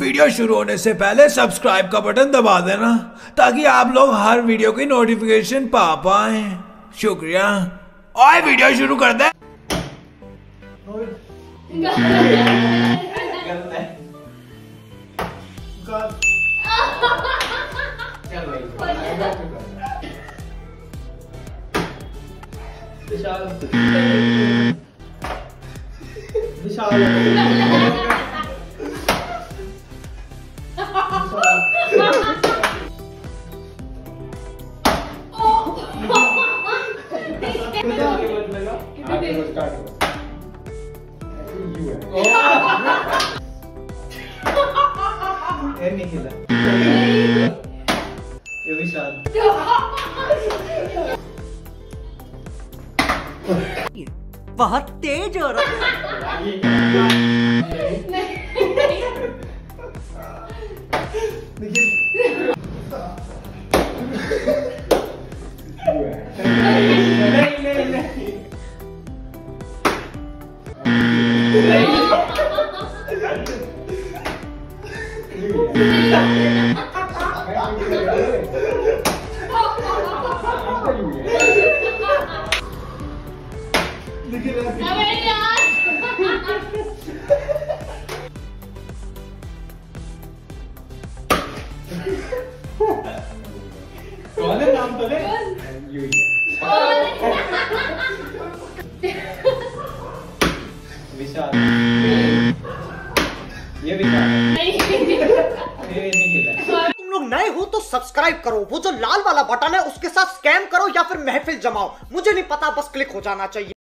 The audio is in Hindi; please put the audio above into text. वीडियो शुरू होने से पहले सब्सक्राइब का बटन दबा देना ताकि आप लोग हर वीडियो की नोटिफिकेशन पा पाए। शुक्रिया। और वीडियो शुरू कर दे। विशाल बहुत तेज हो रहा सब्सक्राइब करो, वो जो लाल वाला बटन है उसके साथ स्कैम करो या फिर महफिल जमाओ, मुझे नहीं पता, बस क्लिक हो जाना चाहिए।